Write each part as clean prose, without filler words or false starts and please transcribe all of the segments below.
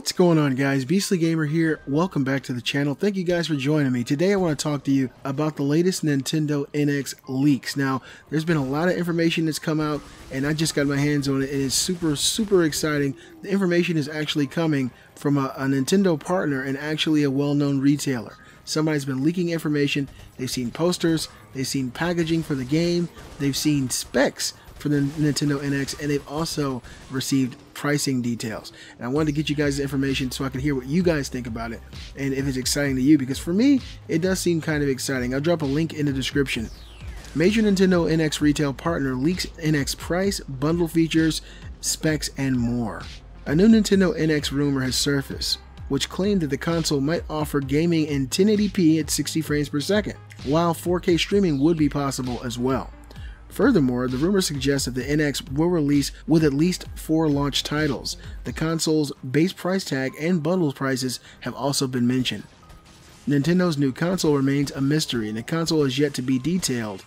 What's going on, guys? Beastly Gamer here. Welcome back to the channel. Thank you guys for joining me. Today I want to talk to you about the latest Nintendo NX leaks. Now, there's been a lot of information that's come out, and I just got my hands on it, and it's super exciting. The information is actually coming from a Nintendo partner and actually a well-known retailer. Somebody's been leaking information. They've seen posters, they've seen packaging for the game, they've seen specs for the Nintendo NX, and they've also received pricing details. And I wanted to get you guys the information so I could hear what you guys think about it and if it's exciting to you, because for me, it does seem kind of exciting. I'll drop a link in the description. Major Nintendo NX retail partner leaks NX price, bundle features, specs, and more. A new Nintendo NX rumor has surfaced, which claimed that the console might offer gaming in 1080p at 60 frames per second, while 4K streaming would be possible as well. Furthermore, the rumor suggests that the NX will release with at least 4 launch titles. The console's base price tag and bundle prices have also been mentioned. Nintendo's new console remains a mystery, and the console is yet to be detailed.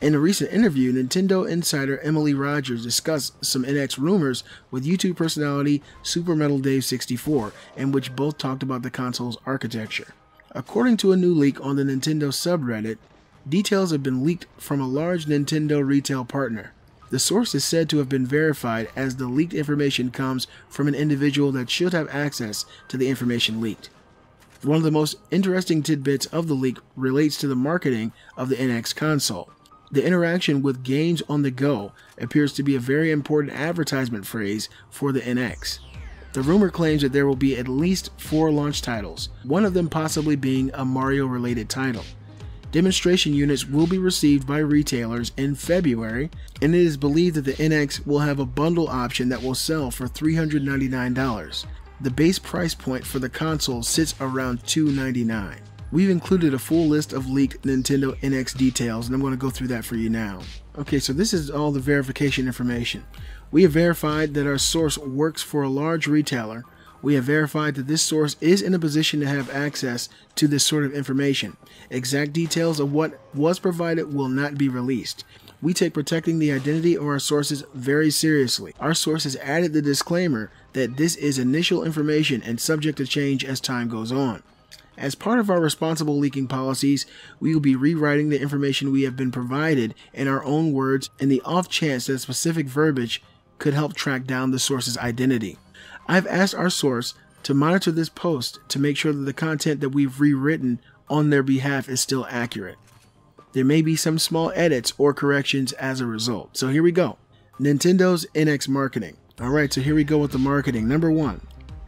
In a recent interview, Nintendo insider Emily Rogers discussed some NX rumors with YouTube personality SuperMetalDave64, in which both talked about the console's architecture. According to a new leak on the Nintendo subreddit, details have been leaked from a large Nintendo retail partner. The source is said to have been verified, as the leaked information comes from an individual that should have access to the information leaked. One of the most interesting tidbits of the leak relates to the marketing of the NX console. The interaction with games on the go appears to be a very important advertisement phrase for the NX. The rumor claims that there will be at least 4 launch titles, one of them possibly being a Mario-related title. Demonstration units will be received by retailers in February, and it is believed that the NX will have a bundle option that will sell for $399. The base price point for the console sits around $299. We've included a full list of leaked Nintendo NX details, and I'm going to go through that for you now. Okay, so this is all the verification information. We have verified that our source works for a large retailer. We have verified that this source is in a position to have access to this sort of information. Exact details of what was provided will not be released. We take protecting the identity of our sources very seriously. Our source has added the disclaimer that this is initial information and subject to change as time goes on. As part of our responsible leaking policies, we will be rewriting the information we have been provided in our own words, and the off chance that specific verbiage could help track down the source's identity. I've asked our source to monitor this post to make sure that the content that we've rewritten on their behalf is still accurate. There may be some small edits or corrections as a result. So here we go. Nintendo's NX marketing. All right, so here we go with the marketing. Number 1,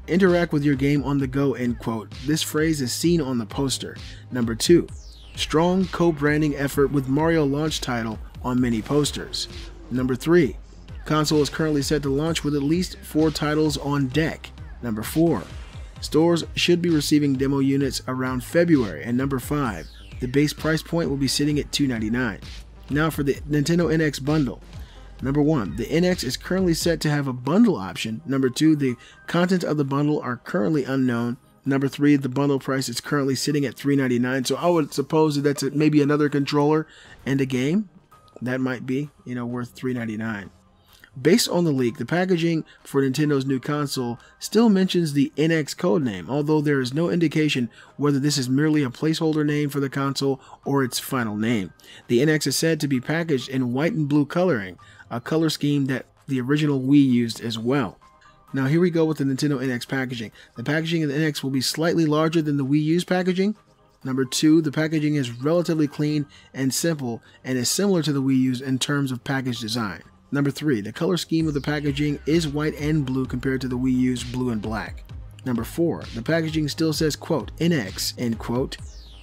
interact with your game on the go, end quote. This phrase is seen on the poster. Number 2, strong co-branding effort with Mario launch title on many posters. Number 3, console is currently set to launch with at least 4 titles on deck. Number 4, stores should be receiving demo units around February. And number 5, the base price point will be sitting at $299. Now for the Nintendo NX bundle. Number 1, the NX is currently set to have a bundle option. Number 2, the contents of the bundle are currently unknown. Number 3, the bundle price is currently sitting at $399. So I would suppose that that's maybe another controller and a game. That might be, you know, worth $399. Based on the leak, the packaging for Nintendo's new console still mentions the NX codename, although there is no indication whether this is merely a placeholder name for the console or its final name. The NX is said to be packaged in white and blue coloring, a color scheme that the original Wii used as well. Now here we go with the Nintendo NX packaging. The packaging of the NX will be slightly larger than the Wii U's packaging. Number 2, the packaging is relatively clean and simple and is similar to the Wii U's in terms of package design. Number 3, the color scheme of the packaging is white and blue compared to the Wii U's blue and black. Number 4, the packaging still says, quote, NX, end quote.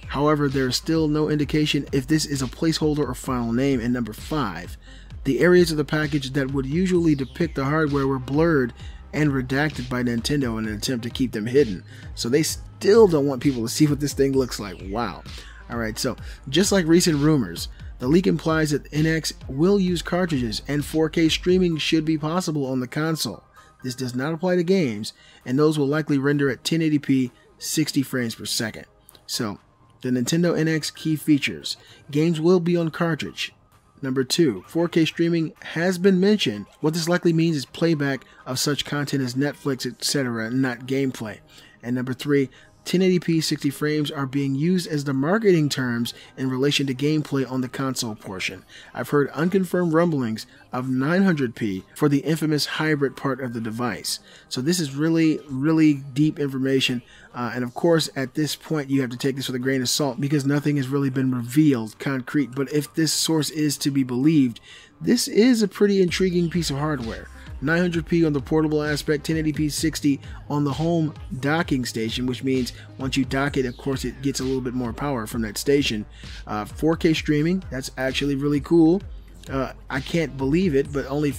However, there is still no indication if this is a placeholder or final name. And number 5, the areas of the package that would usually depict the hardware were blurred and redacted by Nintendo in an attempt to keep them hidden. So they still don't want people to see what this thing looks like. Wow. All right, so just like recent rumors, the leak implies that NX will use cartridges and 4K streaming should be possible on the console. This does not apply to games, and those will likely render at 1080p 60 frames per second. So, the Nintendo NX key features. Games will be on cartridge. Number 2, 4K streaming has been mentioned. What this likely means is playback of such content as Netflix, etc., not gameplay. And number 3, 1080p 60 frames are being used as the marketing terms in relation to gameplay on the console portion. I've heard unconfirmed rumblings of 900p for the infamous hybrid part of the device. So this is really, really deep information. And of course, at this point, you have to take this with a grain of salt because nothing has really been revealed concrete. But if this source is to be believed, this is a pretty intriguing piece of hardware. 900p on the portable aspect, 1080p 60 on the home docking station, which means once you dock it, of course, it gets a little bit more power from that station. 4K streaming, that's actually really cool. I can't believe it, but only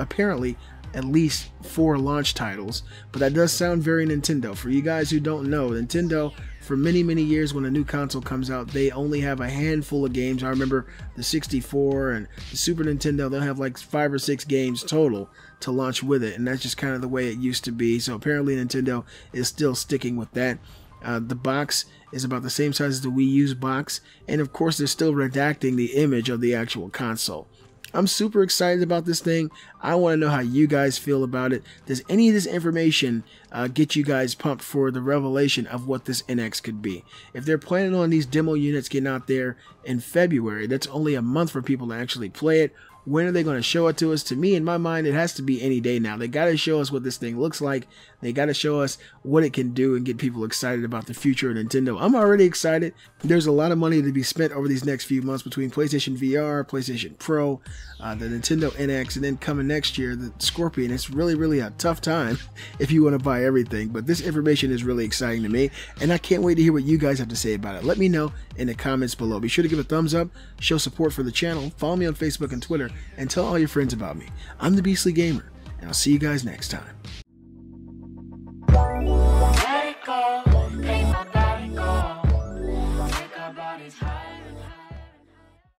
apparently at least 4 launch titles. But that does sound very Nintendo. For you guys who don't know, Nintendo, for many, many years when a new console comes out, they only have a handful of games. I remember the 64 and the Super Nintendo, they'll have like 5 or 6 games total to launch with it. And that's just kind of the way it used to be. So apparently Nintendo is still sticking with that. The box is about the same size as the Wii U's box. And of course, they're still redacting the image of the actual console. I'm super excited about this thing. I want to know how you guys feel about it. Does any of this information get you guys pumped for the revelation of what this NX could be? If they're planning on these demo units getting out there in February, that's only a month for people to actually play it. When are they going to show it to us? To me, in my mind, it has to be any day now. They got to show us what this thing looks like. They got to show us what it can do and get people excited about the future of Nintendo. I'm already excited. There's a lot of money to be spent over these next few months between PlayStation VR, PlayStation Pro, the Nintendo NX, and then coming next year, the Scorpion. It's really, really a tough time if you want to buy everything. But this information is really exciting to me, and I can't wait to hear what you guys have to say about it. Let me know in the comments below. Be sure to give a thumbs up, show support for the channel, follow me on Facebook and Twitter, and tell all your friends about me. I'm the Beastly Gamer, and I'll see you guys next time.